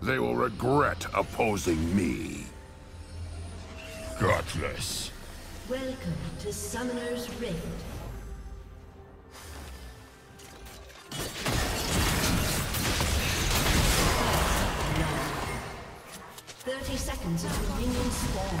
They will regret opposing me. Gutless. Welcome to Summoner's Rift. First, 30 seconds until minions spawn.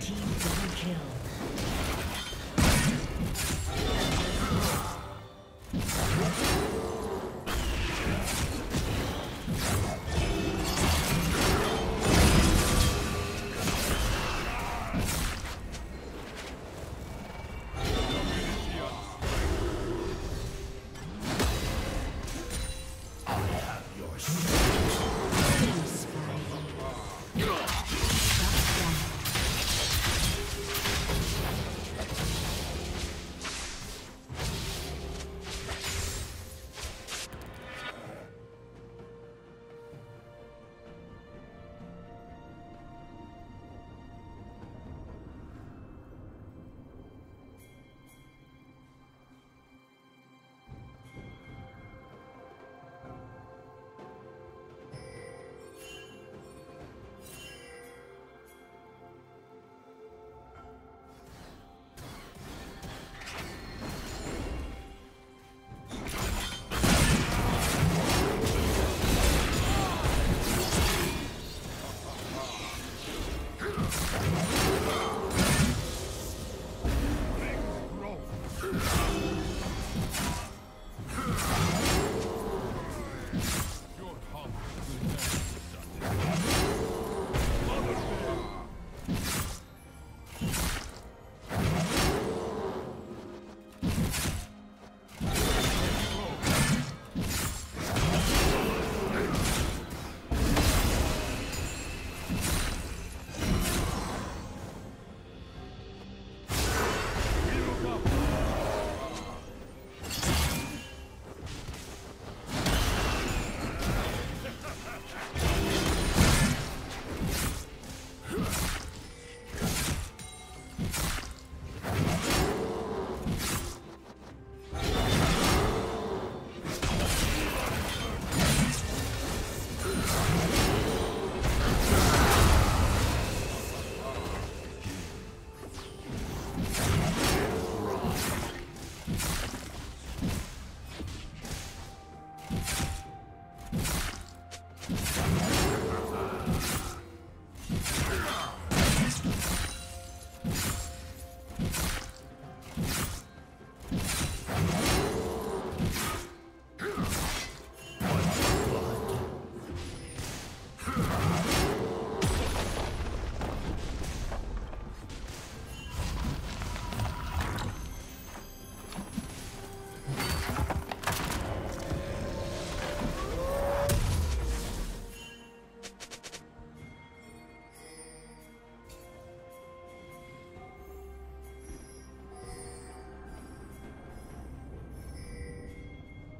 Team double kill.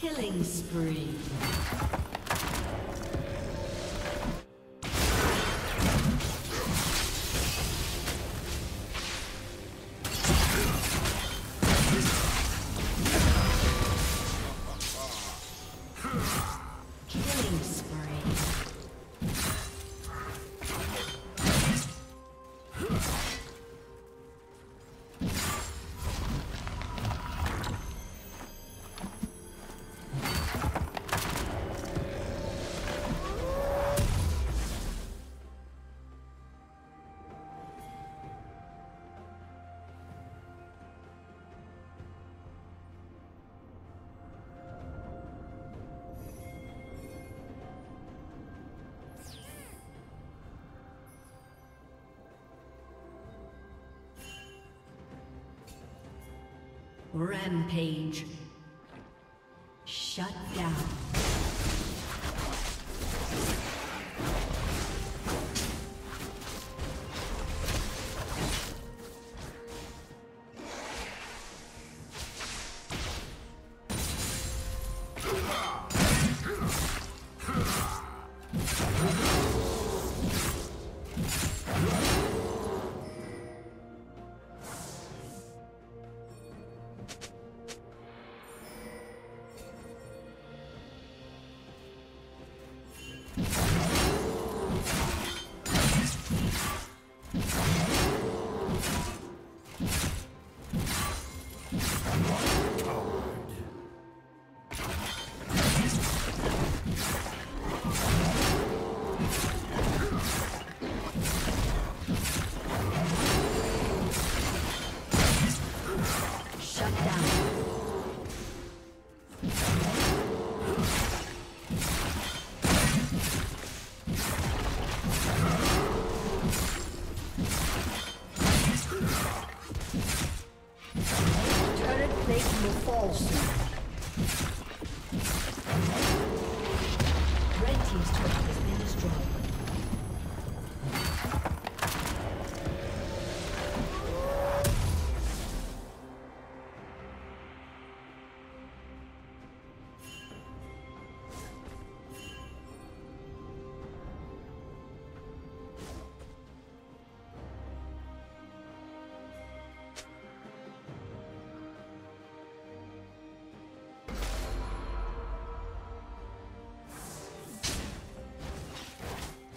Killing spree. Rampage. Shut down. Red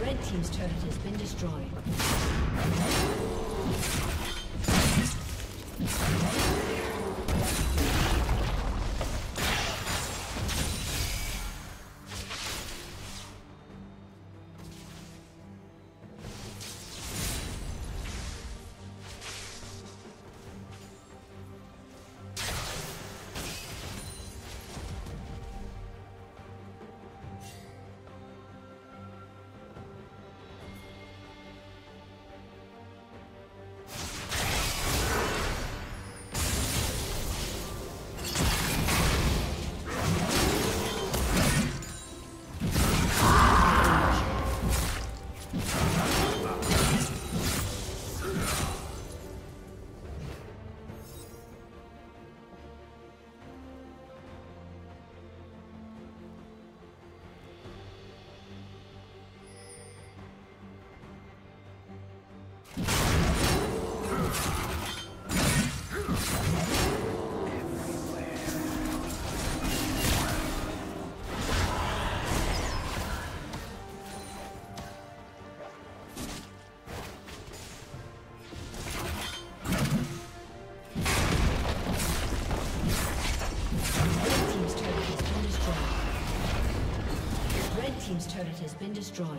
Red Team's turret has been destroyed. Team's turret has been destroyed.